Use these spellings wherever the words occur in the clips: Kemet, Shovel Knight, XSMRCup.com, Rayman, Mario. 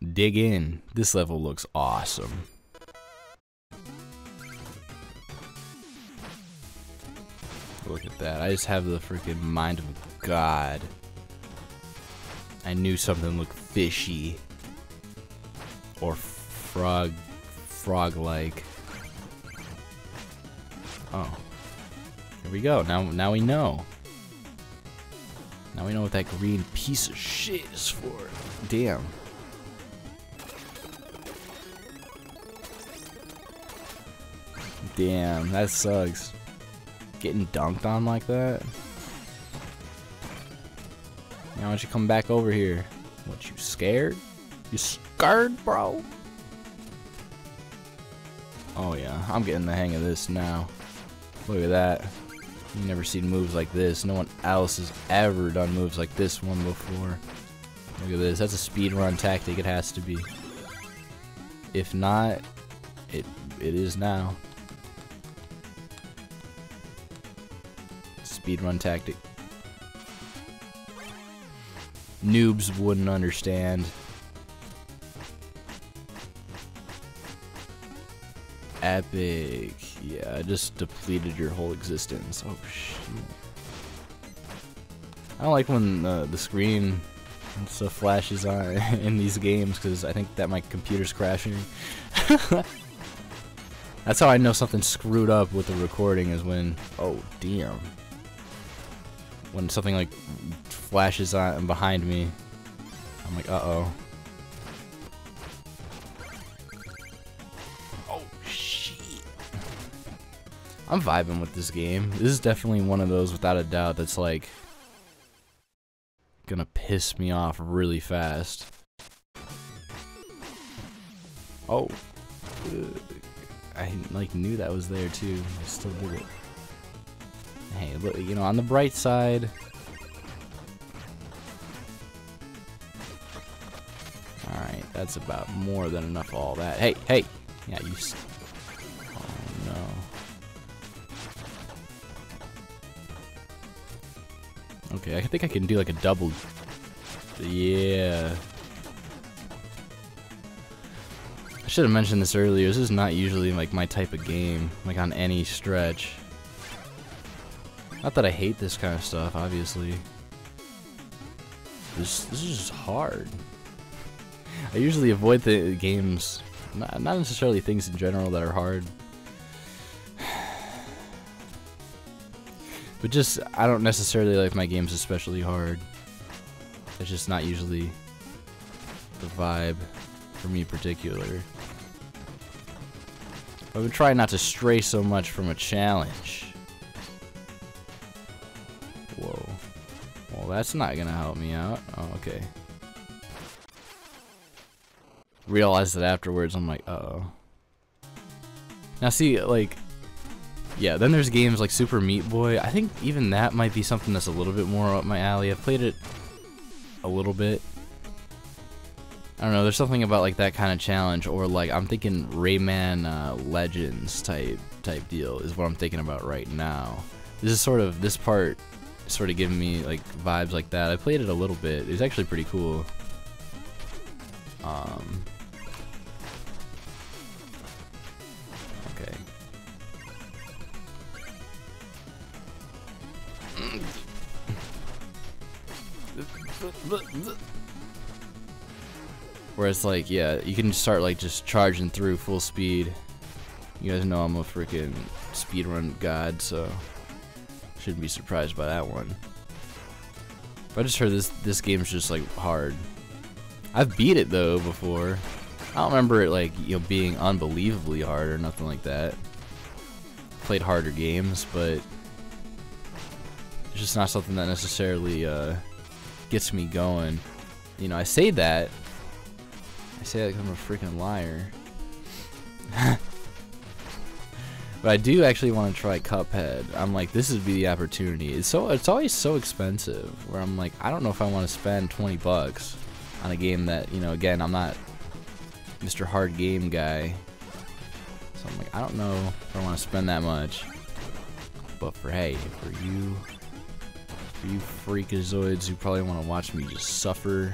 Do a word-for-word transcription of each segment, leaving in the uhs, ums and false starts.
Dig in. This level looks awesome. Look at that. I just have the freaking mind of a god. I knew something looked fishy. Or frog... frog-like. Oh. Here we go. Now, now we know. Now we know what that green piece of shit is for. Damn. Damn, that sucks. Getting dunked on like that? Now why don't you come back over here? What, you scared? You scared, bro? Oh yeah, I'm getting the hang of this now. Look at that. You've never seen moves like this. No one else has ever done moves like this one before. Look at this. That's a speedrun tactic. It has to be. If not, it it is now. Speedrun tactic. Noobs wouldn't understand. Epic. Yeah, I just depleted your whole existence. Oh, shit. I don't like when uh, the screen and stuff flashes on in these games, because I think that my computer's crashing. That's how I know something's screwed up with the recording, is when, oh, damn. When something, like, flashes on behind me. I'm like, uh-oh. I'm vibing with this game. This is definitely one of those, without a doubt, that's like gonna piss me off really fast. Oh, I like knew that was there too. I still did it. Hey, look, you know, on the bright side, all right, that's about more than enough of all that. Hey, hey, yeah, you. Oh no. Okay, I think I can do like a double. Yeah. I should have mentioned this earlier. This is not usually like my type of game, like on any stretch. Not that I hate this kind of stuff, obviously. This this is just hard. I usually avoid the games, not, not necessarily things in general that are hard. But just, I don't necessarily like my games especially hard. It's just not usually the vibe for me in particular. I would try not to stray so much from a challenge. Whoa. Well, that's not gonna help me out. Oh, okay. Realized that afterwards, I'm like, uh-oh. Now see, like... Yeah, then there's games like Super Meat Boy. I think even that might be something that's a little bit more up my alley. I've played it a little bit. I don't know, there's something about like that kind of challenge, or like I'm thinking Rayman uh, Legends type type deal is what I'm thinking about right now. This is sort of, this part is sort of giving me like vibes like that. I played it a little bit. It's actually pretty cool. Um... Where it's like, yeah, you can start like just charging through full speed. You guys know I'm a freaking speedrun god, so shouldn't be surprised by that one. But I just heard this this game's just like hard. I've beat it though before. I don't remember it like, you know, being unbelievably hard or nothing like that. Played harder games, but it's just not something that necessarily uh, gets me going. You know, I say that. I say that because I'm a freaking liar. But I do actually want to try Cuphead. I'm like, this would be the opportunity. It's so it's always so expensive. Where I'm like, I don't know if I want to spend twenty bucks on a game that, you know, again, I'm not Mister Hard Game guy. So I'm like, I don't know if I want to spend that much. But for hey, for you. For you freakazoids who probably want to watch me just suffer,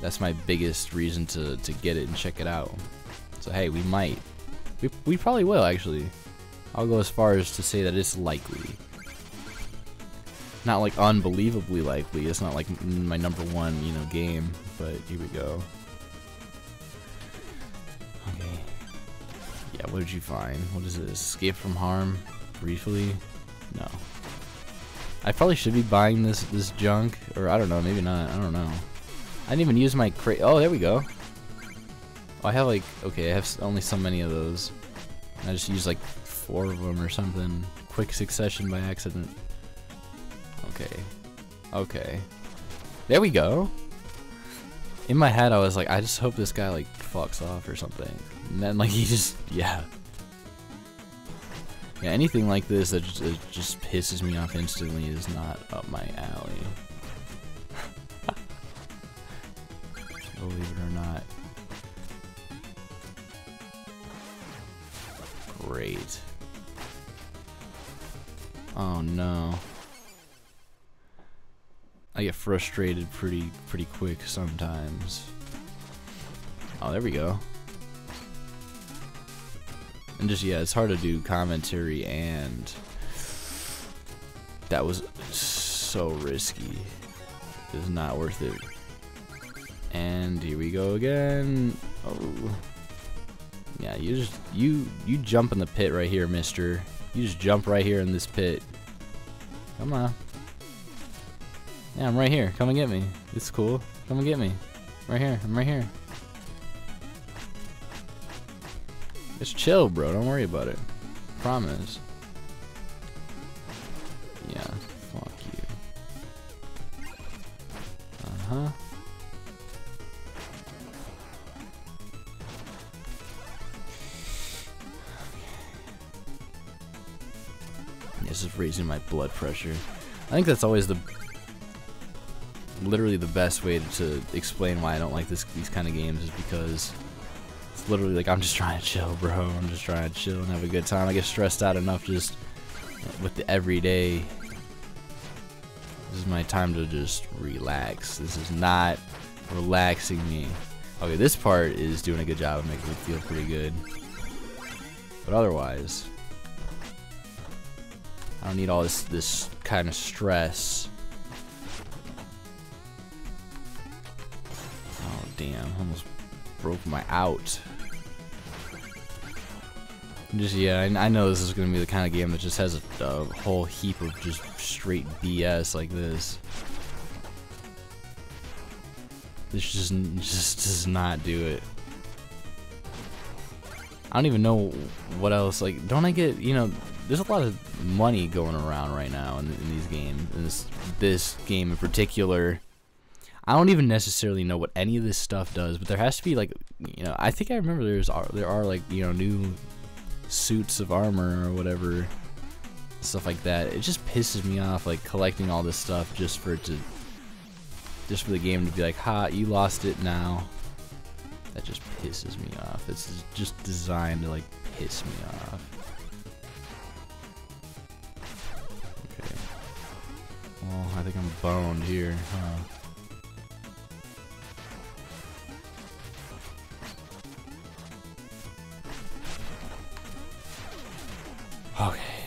that's my biggest reason to, to get it and check it out. So hey, we might. We, we probably will, actually. I'll go as far as to say that it's likely. Not like unbelievably likely. It's not like my number one, you know, game. But here we go. Okay. Yeah, what did you find? What is this? Escape from harm? Briefly? No. I probably should be buying this this junk, or I don't know, maybe not. I don't know. I didn't even use my crate. Oh, there we go. Oh, I have like, okay, I have only so many of those. I just used like four of them or something. Quick succession by accident. Okay. Okay. There we go. In my head, I was like, I just hope this guy like fucks off or something. And then like he just, yeah. Yeah, anything like this that just, that just pisses me off instantly is not up my alley. Believe it or not. Great. Oh no. I get frustrated pretty pretty quick sometimes. Oh, there we go. And just, yeah, it's hard to do commentary, and that was so risky. It was not worth it. And here we go again. Oh. Yeah, you just, you, you jump in the pit right here, mister. You just jump right here in this pit. Come on. Yeah, I'm right here. Come and get me. It's cool. Come and get me. Right here. I'm right here. Just chill, bro. Don't worry about it. Promise. Yeah. Fuck you. Uh-huh. This is raising my blood pressure. I think that's always the... literally the best way to, to explain why I don't like this, these kind of games is because... literally like I'm just trying to chill, bro. I'm just trying to chill and have a good time. I get stressed out enough just with the everyday. This is my time to just relax. This is not relaxing me. Okay, this part is doing a good job of making me feel pretty good, but otherwise I don't need all this this kind of stress. Oh damn, almost broke my out. Just, yeah, I know this is gonna be the kind of game that just has a, a whole heap of just straight B S like this. This just just does not do it. I don't even know what else. Like, don't I get, you know? There's a lot of money going around right now in, in these games. In this this game in particular. I don't even necessarily know what any of this stuff does, but there has to be like, you know, I think I remember there's there are like, you know, new suits of armor or whatever, stuff like that. It just pisses me off like collecting all this stuff just for it to, just for the game to be like, ha, you lost it now. That just pisses me off. It's just designed to like piss me off. Okay. Well, I think I'm boned here, huh?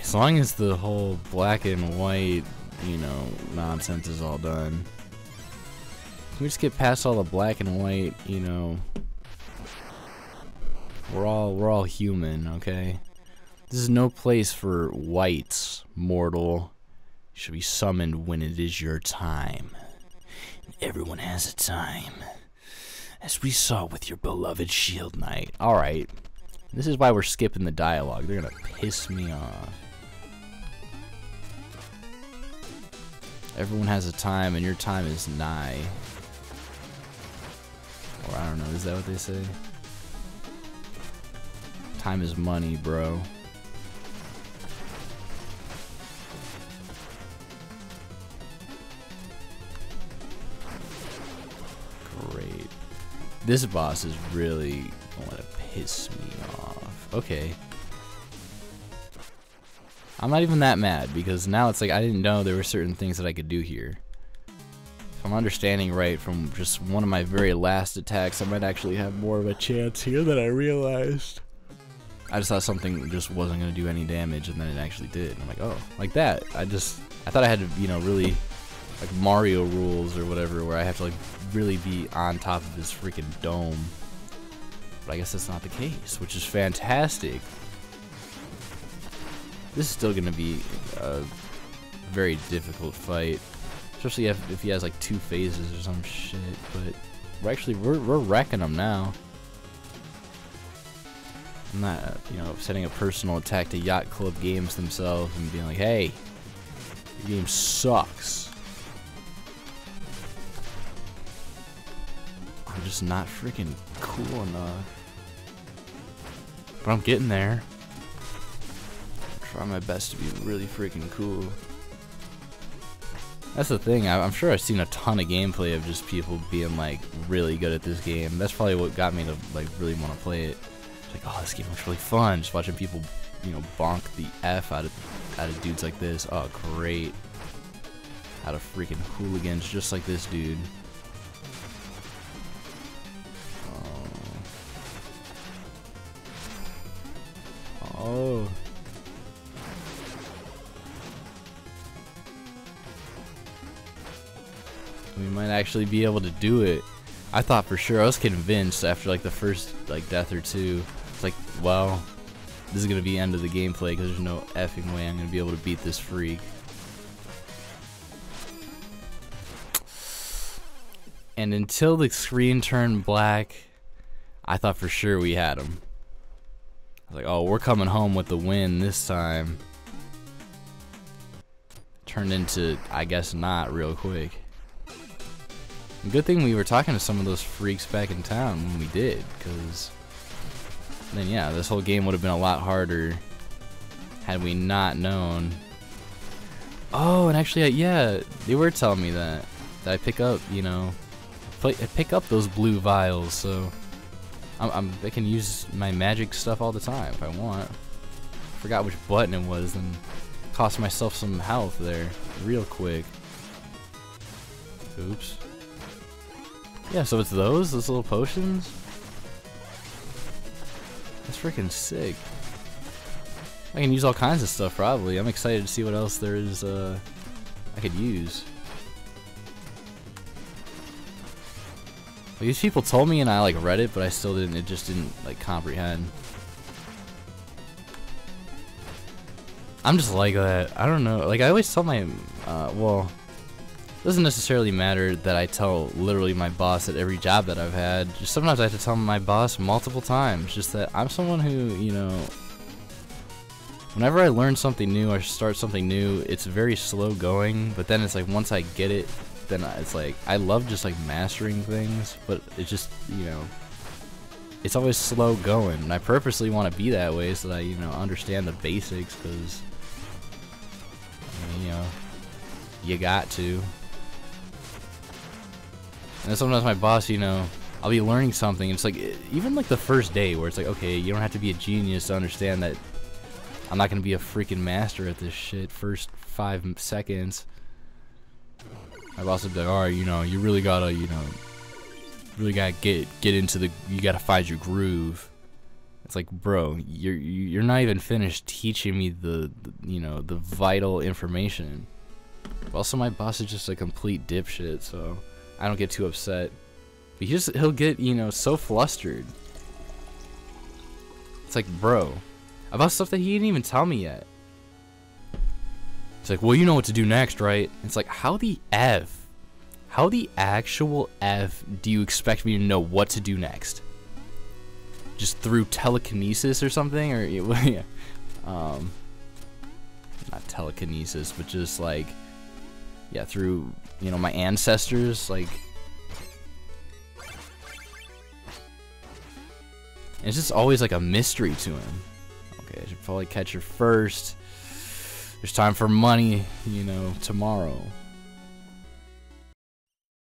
As long as the whole black and white, you know, nonsense is all done. Can we just get past all the black and white, you know? We're all we're all human, okay? This is no place for whites, mortal. You should be summoned when it is your time. Everyone has a time. As we saw with your beloved Shield Knight. Alright. This is why we're skipping the dialogue. They're gonna piss me off. Everyone has a time, and your time is nigh. Or I don't know, is that what they say? Time is money, bro. Great. This boss is really going to piss me off. Okay. I'm not even that mad because now it's like I didn't know there were certain things that I could do here. if I'm understanding right from just one of my very last attacks, I might actually have more of a chance here than I realized. I just thought something just wasn't going to do any damage, and then it actually did. And I'm like, oh, like that. I just, I thought I had to, you know, really, like Mario rules or whatever, where I have to, like, really be on top of this freaking dome. But I guess that's not the case, which is fantastic. This is still going to be a very difficult fight, especially if, if he has, like, two phases or some shit, but we're actually, we're, we're wrecking him now. I'm not, you know, sending a personal attack to Yacht Club Games themselves and being like, hey, your game sucks. I'm just not freaking cool enough. But I'm getting there. I try my best to be really freaking cool. That's the thing, I'm sure I've seen a ton of gameplay of just people being, like, really good at this game. That's probably what got me to, like, really want to play it. Like, oh, this game looks really fun. Just watching people, you know, bonk the F out of out of dudes like this. Oh, great. Out of freaking hooligans just like this dude. Oh. Oh. We might actually be able to do it. I thought for sure. I was convinced after, like, the first, like, death or two. It's like, well, this is going to be the end of the gameplay because there's no effing way I'm going to be able to beat this freak. And until the screen turned black, I thought for sure we had him. I was like, oh, we're coming home with the win this time. Turned into, I guess, not real quick. And good thing we were talking to some of those freaks back in town when we did, because then, yeah, this whole game would have been a lot harder had we not known. Oh, and actually, yeah, they were telling me that, that I pick up, you know, I pick up those blue vials, so I'm, I'm, I can use my magic stuff all the time if I want. Forgot which button it was, and cost myself some health there real quick. Oops. Yeah, so it's those, those little potions? That's freaking sick. I can use all kinds of stuff, probably. I'm excited to see what else there is uh, I could use. Well, these people told me and I, like, read it, but I still didn't, it just didn't, like, comprehend. I'm just like that. I don't know. Like, I always tell my, uh, well... doesn't necessarily matter that I tell literally my boss at every job that I've had. Just sometimes I have to tell my boss multiple times, just that I'm someone who, you know, whenever I learn something new or start something new, it's very slow going, but then it's like once I get it, then it's like, I love just like mastering things, but it's just, you know, it's always slow going, and I purposely want to be that way so that I, you know, understand the basics, because, I mean, you know, you got to. And sometimes my boss, you know, I'll be learning something, and it's like, even like the first day where it's like, okay, you don't have to be a genius to understand that I'm not going to be a freaking master at this shit first five seconds. My boss would be like, alright, you know, you really gotta, you know, really gotta get get into the, you gotta find your groove. It's like, bro, you're, you're not even finished teaching me the, the you know, the vital information. But also my boss is just a complete dipshit, so I don't get too upset, but he just, he'll get, you know, so flustered. It's like, bro, about stuff that he didn't even tell me yet. It's like, well, you know what to do next, right? It's like, how the F, how the actual F do you expect me to know what to do next? Just through telekinesis or something? Or, yeah, um, not telekinesis, but just like, yeah, through, you know, my ancestors, like... And it's just always, like, a mystery to him. Okay, I should probably catch her first. There's time for money, you know, tomorrow.